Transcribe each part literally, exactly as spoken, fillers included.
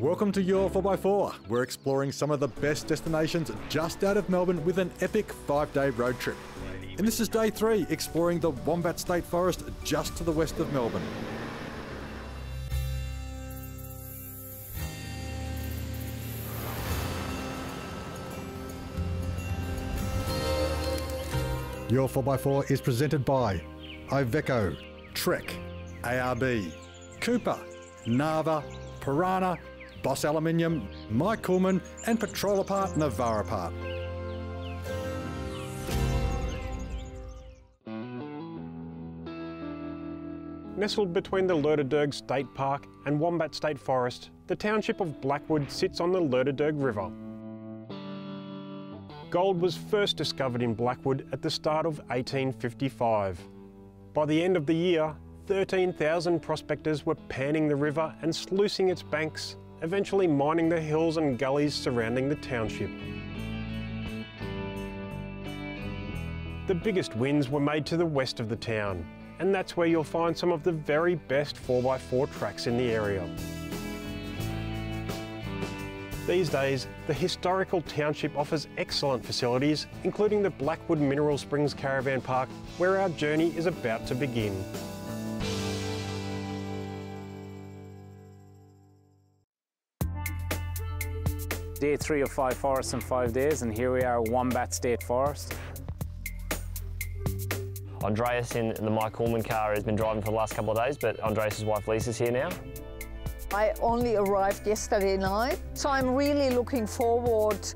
Welcome to your four by four. We're exploring some of the best destinations just out of Melbourne with an epic five-day road trip. And this is day three, exploring the Wombat State Forest just to the west of Melbourne. Your four by four is presented by Iveco, Trek, A R B, Cooper, Narva, Piranha, Boss Aluminium, MyCOOLMAN and Patrol Part Navarra Park. Nestled between the Lerderderg State Park and Wombat State Forest, the township of Blackwood sits on the Lerderderg River. Gold was first discovered in Blackwood at the start of eighteen fifty-five. By the end of the year, thirteen thousand prospectors were panning the river and sluicing its banks, eventually mining the hills and gullies surrounding the township. The biggest wins were made to the west of the town, and that's where you'll find some of the very best four by four tracks in the area. These days, the historical township offers excellent facilities, including the Blackwood Mineral Springs Caravan Park, where our journey is about to begin. Day three of five forests in five days, and here we are at Wombat State Forest. Andreas in the MyCoolman car has been driving for the last couple of days, but Andreas' wife Lisa's here now. I only arrived yesterday night, so I'm really looking forward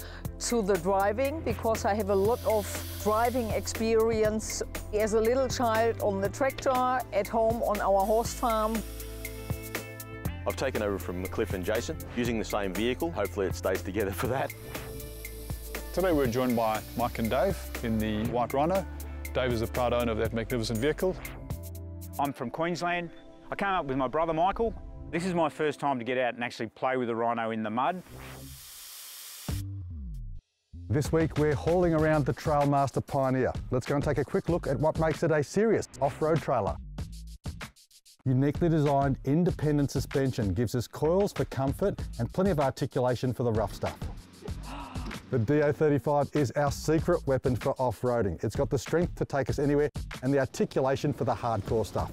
to the driving because I have a lot of driving experience as a little child on the tractor, at home on our horse farm. I've taken over from McCliff and Jason, using the same vehicle. Hopefully it stays together for that. Today we're joined by Mike and Dave in the White Rhino. Dave is the proud owner of that magnificent vehicle. I'm from Queensland. I came up with my brother Michael. This is my first time to get out and actually play with a rhino in the mud. This week we're hauling around the Trailmaster Pioneer. Let's go and take a quick look at what makes it a serious off-road trailer. Uniquely designed independent suspension gives us coils for comfort and plenty of articulation for the rough stuff. The D A thirty-five is our secret weapon for off-roading. It's got the strength to take us anywhere and the articulation for the hardcore stuff.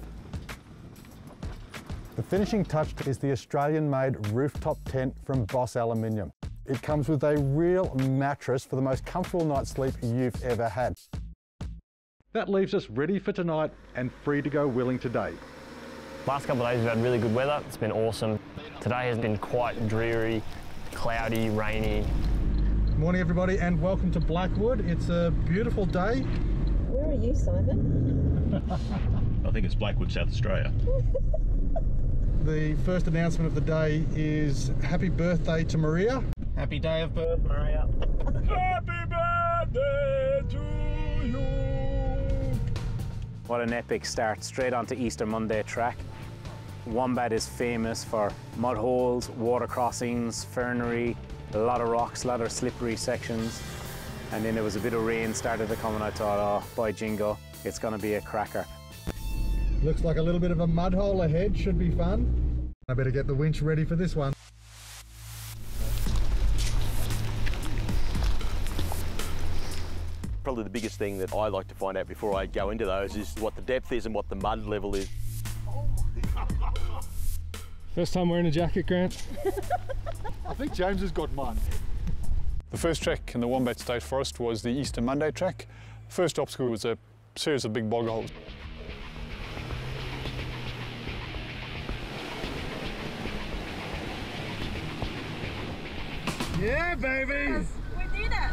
The finishing touch is the Australian-made rooftop tent from Boss Aluminium. It comes with a real mattress for the most comfortable night's sleep you've ever had. That leaves us ready for tonight and free to go wheeling today. Last couple of days we've had really good weather, it's been awesome. Today has been quite dreary, cloudy, rainy. Good morning everybody and welcome to Blackwood. It's a beautiful day. Where are you, Simon? I think it's Blackwood, South Australia. The first announcement of the day is happy birthday to Maria. Happy day of birth, Maria. Happy birthday to you. What an epic start, straight onto Easter Monday track. Wombat is famous for mud holes, water crossings, fernery, a lot of rocks, a lot of slippery sections. And then there was a bit of rain started to come and I thought, oh, by jingo, it's gonna be a cracker. Looks like a little bit of a mud hole ahead, should be fun. I better get the winch ready for this one. Probably the biggest thing that I like to find out before I go into those is what the depth is and what the mud level is. First time wearing a jacket, Grant. I think James has got mine. The first track in the Wombat State Forest was the Easter Monday track. First obstacle was a series of big bog holes. Yeah, baby! Yes, we did it!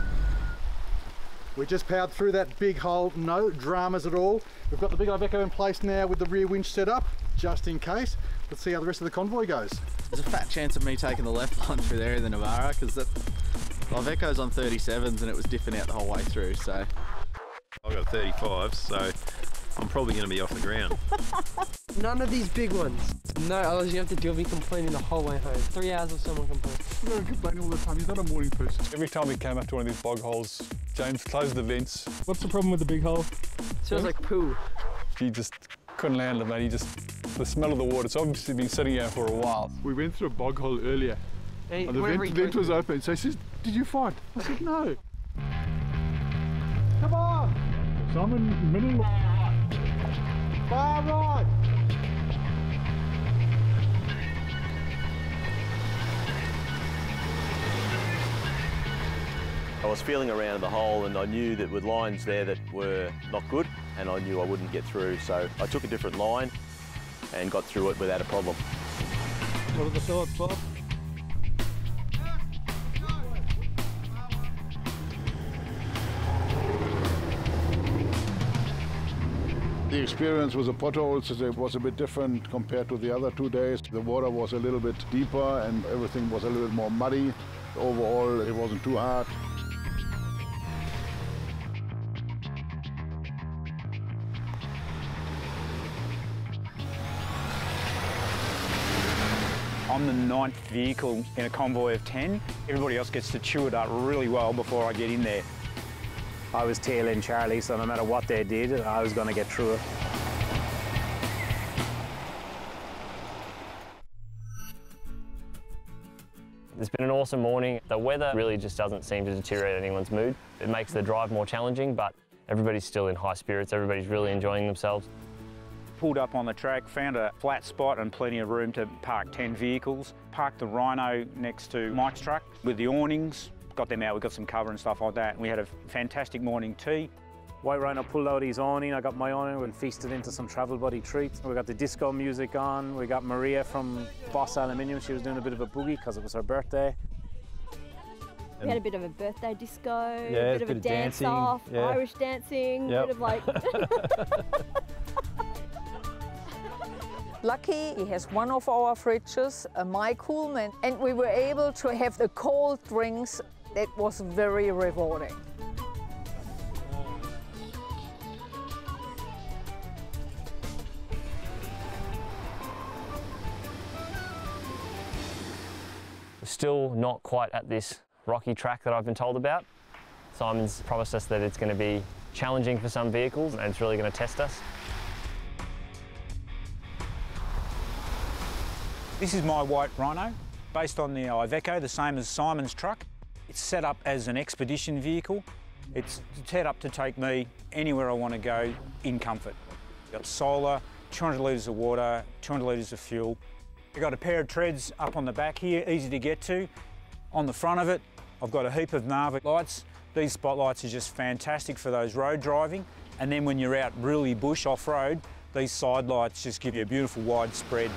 We just powered through that big hole, no dramas at all. We've got the big Iveco in place now with the rear winch set up, just in case. Let's see how the rest of the convoy goes. There's a fat chance of me taking the left one through there in the Navarra, because the Iveco's on thirty-sevens and it was diffing out the whole way through, so. I've got thirty-fives, so I'm probably going to be off the ground. None of these big ones. No, otherwise you have to deal with me complaining the whole way home. Three hours of someone complaining. You don't complain all the time, you're not a morning person. Every time we came up to one of these bog holes, James closed the vents. What's the problem with the big hole? It smells like poo. He just couldn't handle it, mate. He just, the smell of the water, it's obviously been sitting here for a while. We went through a bog hole earlier Hey, oh, the vent, vent was open, so he says, did you fight? I said, no. Come on! So I'm in the middle. Far right! I was feeling around the hole and I knew that with lines there that were not good and I knew I wouldn't get through, so I took a different line and got through it without a problem. What are the thoughts, Bob? The experience with the potholes was a bit different compared to the other two days. The water was a little bit deeper and everything was a little bit more muddy. Overall, it wasn't too hard. I'm the ninth vehicle in a convoy of ten. Everybody else gets to chew it up really well before I get in there. I was tailing Charlie, so no matter what they did, I was going to get through it. It's been an awesome morning. The weather really just doesn't seem to deteriorate anyone's mood. It makes the drive more challenging, but everybody's still in high spirits. Everybody's really enjoying themselves. Pulled up on the track, found a flat spot and plenty of room to park ten vehicles. Parked the Rhino next to Mike's truck with the awnings. Got them out, we got some cover and stuff like that. We had a fantastic morning tea. White Rhino pulled out his awning, I got my awning and feasted into some travel buddy treats. We got the disco music on, we got Maria from Boss Aluminium, she was doing a bit of a boogie because it was her birthday. We had a bit of a birthday disco, yeah, a bit of a, bit a dance dancing, off, yeah. Irish dancing, yep. A bit of like... Lucky, he has one of our fridges, a MyCOOLMAN, and we were able to have the cold drinks. That was very rewarding. Still not quite at this rocky track that I've been told about. Simon's promised us that it's going to be challenging for some vehicles and it's really going to test us. This is my white Rhino, based on the Iveco, the same as Simon's truck. It's set up as an expedition vehicle. It's set up to take me anywhere I want to go in comfort. Got solar, two hundred litres of water, two hundred litres of fuel. I've got a pair of treads up on the back here, easy to get to. On the front of it, I've got a heap of Narva lights. These spotlights are just fantastic for those road driving. And then when you're out really bush off-road, these side lights just give you a beautiful wide spread.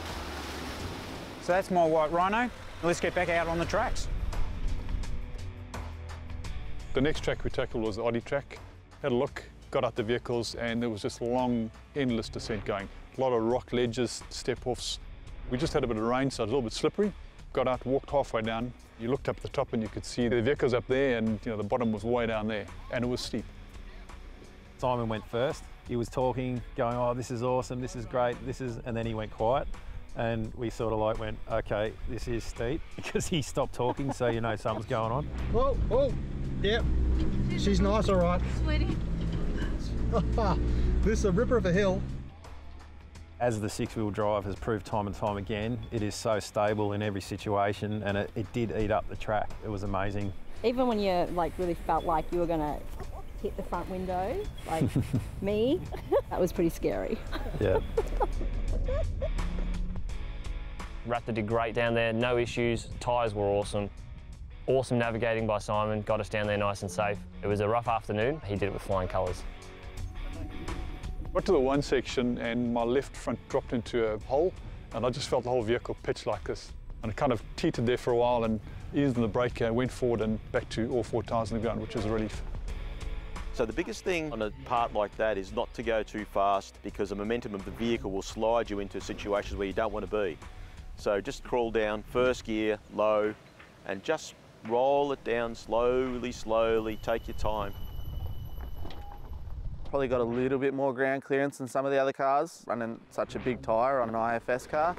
So that's my white Rhino. Let's get back out on the tracks. The next track we tackled was the Oddy track. Had a look, got up the vehicles, and there was just long, endless descent going. A lot of rock ledges, step-offs. We just had a bit of rain, so it was a little bit slippery. Got out, walked halfway down. You looked up at the top and you could see the vehicles up there, and you know the bottom was way down there, and it was steep. Simon went first. He was talking, going, oh, this is awesome, this is great, this is, and then he went quiet. And we sort of like went, okay, this is steep, because he stopped talking, so you know something's going on. Whoa, whoa. Yep, she's nice, all right. Sweetie. This is a ripper of a hill. As the six-wheel drive has proved time and time again, it is so stable in every situation, and it, it did eat up the track. It was amazing. Even when you like really felt like you were gonna hit the front window, like me, that was pretty scary. Yeah. Raptor did great down there, no issues. Tyres were awesome. Awesome navigating by Simon, got us down there nice and safe. It was a rough afternoon, he did it with flying colours. Got to the one section and my left front dropped into a hole and I just felt the whole vehicle pitch like this. And it kind of teetered there for a while and eased on the brake and went forward and back to all four tyres on the ground, which is a relief. So the biggest thing on a part like that is not to go too fast because the momentum of the vehicle will slide you into situations where you don't want to be. So just crawl down, first gear, low, and just roll it down slowly, slowly, take your time. Probably got a little bit more ground clearance than some of the other cars, running such a big tyre on an I F S car.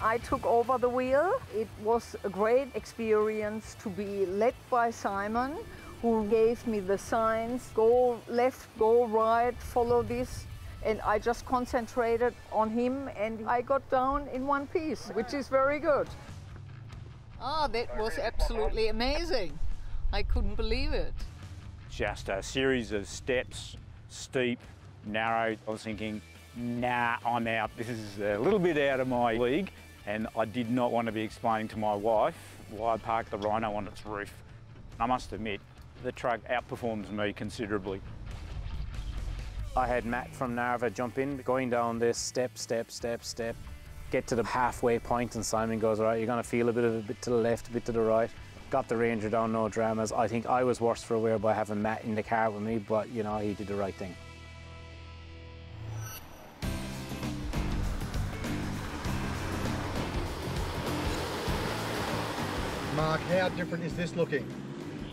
I took over the wheel. It was a great experience to be led by Simon, who gave me the signs, go left, go right, follow this. and I just concentrated on him and I got down in one piece, which is very good. Ah, that was absolutely amazing. I couldn't believe it. Just a series of steps, steep, narrow. I was thinking, nah, I'm out. This is a little bit out of my league. And I did not want to be explaining to my wife why I parked the Rhino on its roof. I must admit, the truck outperforms me considerably. I had Matt from Narva jump in, going down this step, step, step, step, get to the halfway point and Simon goes, all right, you're going to feel a bit of a bit to the left, a bit to the right. Got the Ranger down, no dramas. I think I was worse for wear by having Matt in the car with me, but you know, he did the right thing. Mark, how different is this looking?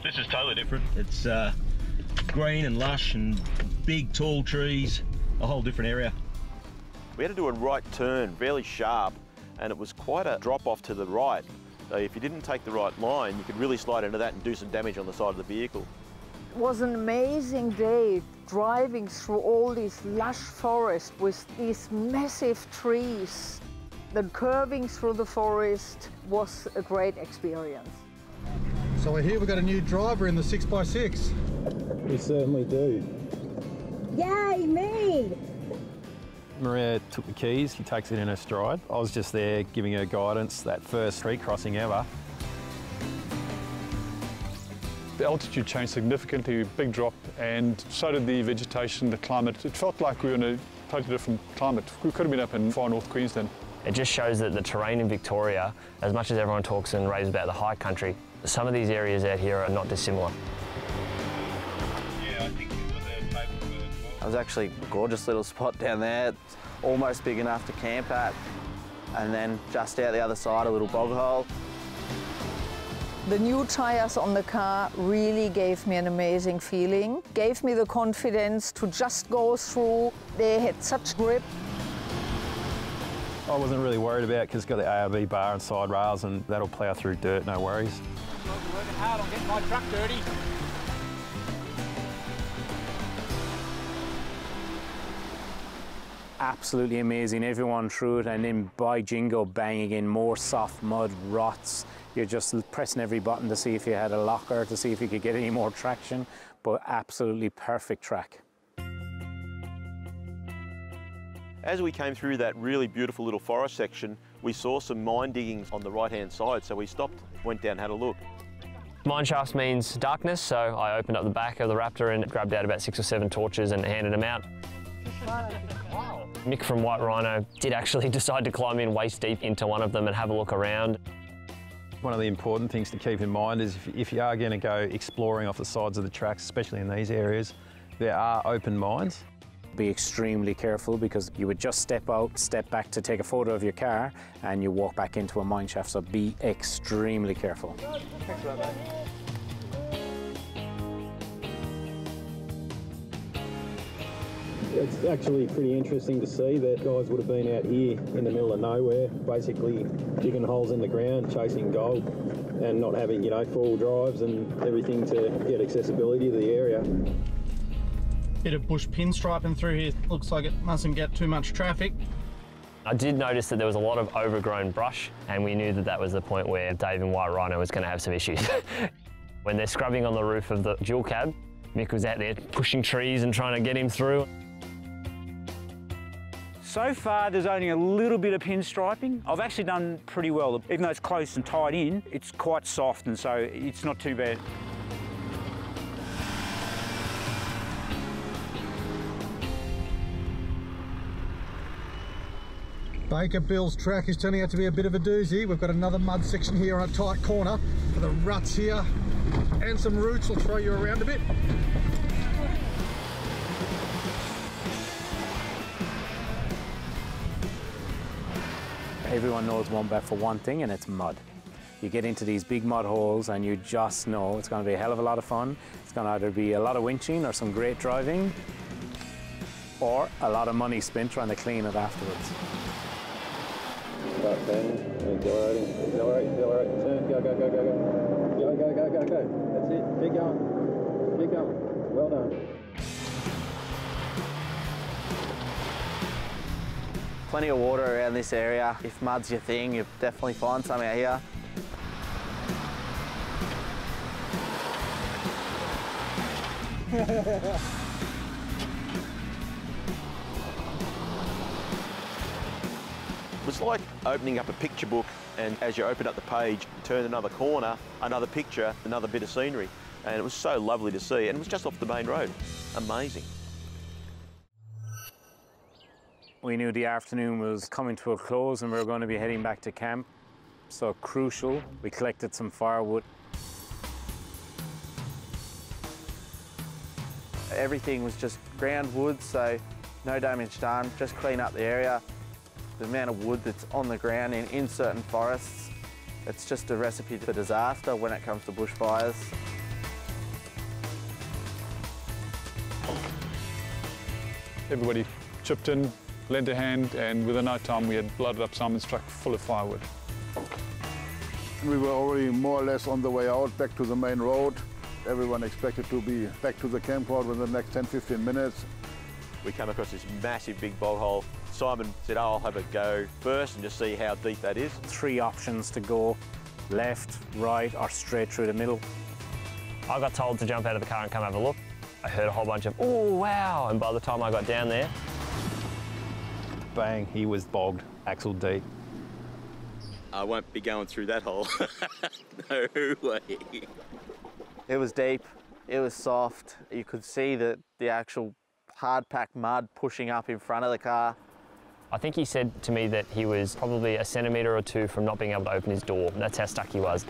This is totally different. It's uh, green and lush and big tall trees, a whole different area. We had to do a right turn, fairly sharp, and it was quite a drop off to the right. So if you didn't take the right line, you could really slide into that and do some damage on the side of the vehicle. It was an amazing day driving through all these lush forest with these massive trees. The curving through the forest was a great experience. So we're here, we've got a new driver in the six by six. We certainly do. Yay, me! Maria took the keys, she takes it in her stride. I was just there giving her guidance, that first street crossing ever. The altitude changed significantly, big drop, and so did the vegetation, the climate. It felt like we were in a totally different climate. We could have been up in far north Queensland. It just shows that the terrain in Victoria, as much as everyone talks and raves about the high country, some of these areas out here are not dissimilar. Yeah, I think it was a favourite word. It was actually a gorgeous little spot down there, almost big enough to camp at, and then just out the other side, a little bog hole. The new tyres on the car really gave me an amazing feeling, gave me the confidence to just go through. They had such grip. I wasn't really worried about it because it's got the A R B bar and side rails and that'll plough through dirt, no worries. I'm working hard on getting my truck dirty. Absolutely amazing, everyone through it, and then by jingo, bang again, more soft mud, ruts. You're just pressing every button to see if you had a locker, to see if you could get any more traction, but absolutely perfect track. As we came through that really beautiful little forest section, we saw some mine diggings on the right-hand side, so we stopped, went down, had a look. Mine shafts means darkness, so I opened up the back of the Raptor and grabbed out about six or seven torches and handed them out. Wow. Mick from White Rhino did actually decide to climb in waist deep into one of them and have a look around. One of the important things to keep in mind is if, if you are going to go exploring off the sides of the tracks, especially in these areas, there are open mines. Be extremely careful because you would just step out, step back to take a photo of your car and you walk back into a mine shaft, so be extremely careful. Thanks for that, man. It's actually pretty interesting to see that guys would have been out here in the middle of nowhere, basically digging holes in the ground, chasing gold and not having, you know, four-wheel drives and everything to get accessibility to the area. Bit of bush pinstriping through here. Looks like it mustn't get too much traffic. I did notice that there was a lot of overgrown brush and we knew that that was the point where Dave and White Rhino was going to have some issues. When they're scrubbing on the roof of the dual cab, Mick was out there pushing trees and trying to get him through. So far there's only a little bit of pinstriping. I've actually done pretty well. Even though it's close and tight in, it's quite soft and so it's not too bad. Baker Bill's track is turning out to be a bit of a doozy. We've got another mud section here on a tight corner. For the ruts here and some roots will throw you around a bit. Everyone knows Wombat for one thing, and it's mud. You get into these big mud holes and you just know it's going to be a hell of a lot of fun. It's going to either be a lot of winching or some great driving or a lot of money spent trying to clean it afterwards. Start turning, accelerating, accelerate, accelerate, turn, go, go, go, go, go. Go, go, go, go, go. That's it, keep going, keep going. Well done. Plenty of water around this area. If mud's your thing, you'll definitely find some out here. It was like opening up a picture book, and as you open up the page, you turn another corner, another picture, another bit of scenery. And it was so lovely to see, and it was just off the main road. Amazing. We knew the afternoon was coming to a close and we were going to be heading back to camp. So crucial, we collected some firewood. Everything was just ground wood, so no damage done, just clean up the area. The amount of wood that's on the ground in, in certain forests, it's just a recipe for disaster when it comes to bushfires. Everybody chipped in, lent a hand, and within no time we had blooded up Simon's truck full of firewood. We were already more or less on the way out, back to the main road. Everyone expected to be back to the campground within the next ten, fifteen minutes. We came across this massive big bog hole. Simon said, oh, I'll have a go first and just see how deep that is. Three options to go, left, right, or straight through the middle. I got told to jump out of the car and come have a look. I heard a whole bunch of, oh, wow, and by the time I got down there, bang, he was bogged, axle deep. I won't be going through that hole. No way. It was deep, it was soft. You could see the, the actual hard-packed mud pushing up in front of the car. I think he said to me that he was probably a centimetre or two from not being able to open his door. That's how stuck he was.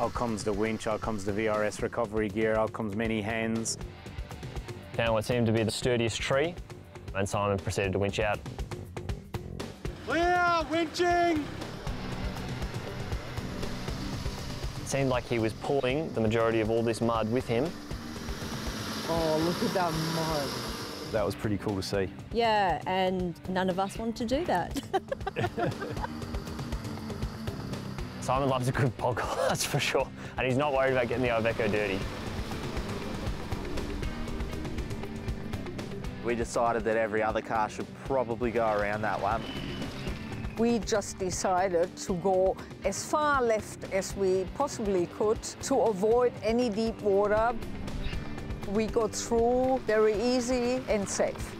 Out comes the winch, out comes the V R S recovery gear, out comes many hands. Found what seemed to be the sturdiest tree, and Simon proceeded to winch out. We are winching! It seemed like he was pulling the majority of all this mud with him. Oh, look at that mud. That was pretty cool to see. Yeah, and none of us want to do that. Simon loves a good bog hole, that's for sure. And he's not worried about getting the Iveco dirty. We decided that every other car should probably go around that one. We just decided to go as far left as we possibly could to avoid any deep water. We got through very easy and safe.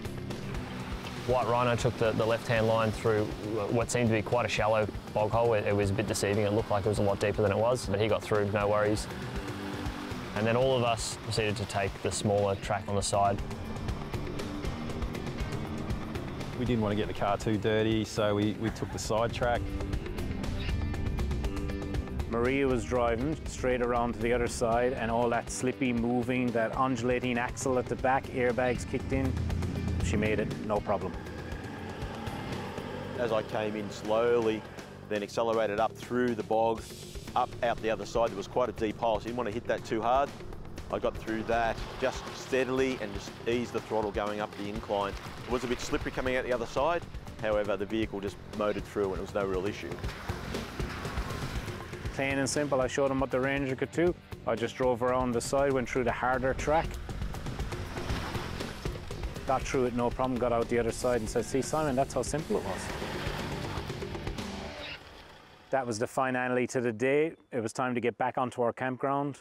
White Rhino took the, the left-hand line through what seemed to be quite a shallow bog hole. It, it was a bit deceiving. It looked like it was a lot deeper than it was, but he got through, no worries. And then all of us proceeded to take the smaller track on the side. We didn't want to get the car too dirty, so we, we took the side track. Maria was driving straight around to the other side, and all that slippy moving, that undulating axle at the back, airbags kicked in. She made it, no problem. As I came in slowly, then accelerated up through the bog, up out the other side, there was quite a deep hole, so you didn't want to hit that too hard. I got through that just steadily and just eased the throttle going up the incline. It was a bit slippery coming out the other side, however, the vehicle just motored through and it was no real issue. Plain and simple, I showed them what the Ranger could do. I just drove around the side, went through the harder track. Got through it, no problem, got out the other side and said, see Simon, that's how simple it was. That was the finale to the day. It was time to get back onto our campground.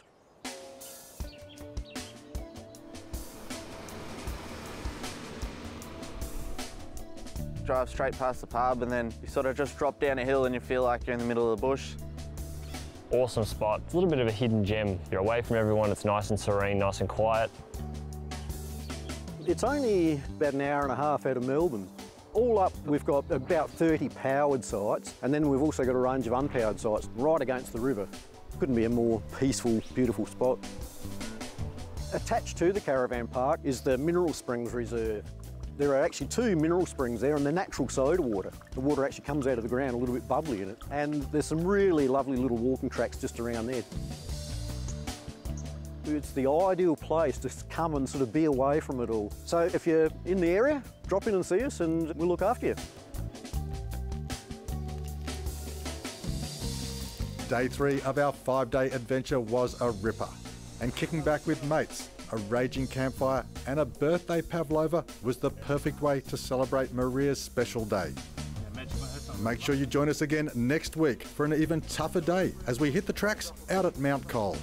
Drive straight past the pub and then you sort of just drop down a hill and you feel like you're in the middle of the bush. Awesome spot, it's a little bit of a hidden gem. You're away from everyone, it's nice and serene, nice and quiet. It's only about an hour and a half out of Melbourne. All up, we've got about thirty powered sites, and then we've also got a range of unpowered sites right against the river. Couldn't be a more peaceful, beautiful spot. Attached to the caravan park is the Mineral Springs Reserve. There are actually two mineral springs there, and they're natural soda water. The water actually comes out of the ground, a little bit bubbly in it, and there's some really lovely little walking tracks just around there. It's the ideal place to come and sort of be away from it all. So if you're in the area, drop in and see us and we'll look after you. Day three of our five-day adventure was a ripper, and kicking back with mates a raging campfire and a birthday pavlova was the perfect way to celebrate Maria's special day. Make sure you join us again next week for an even tougher day as we hit the tracks out at Mount Cole.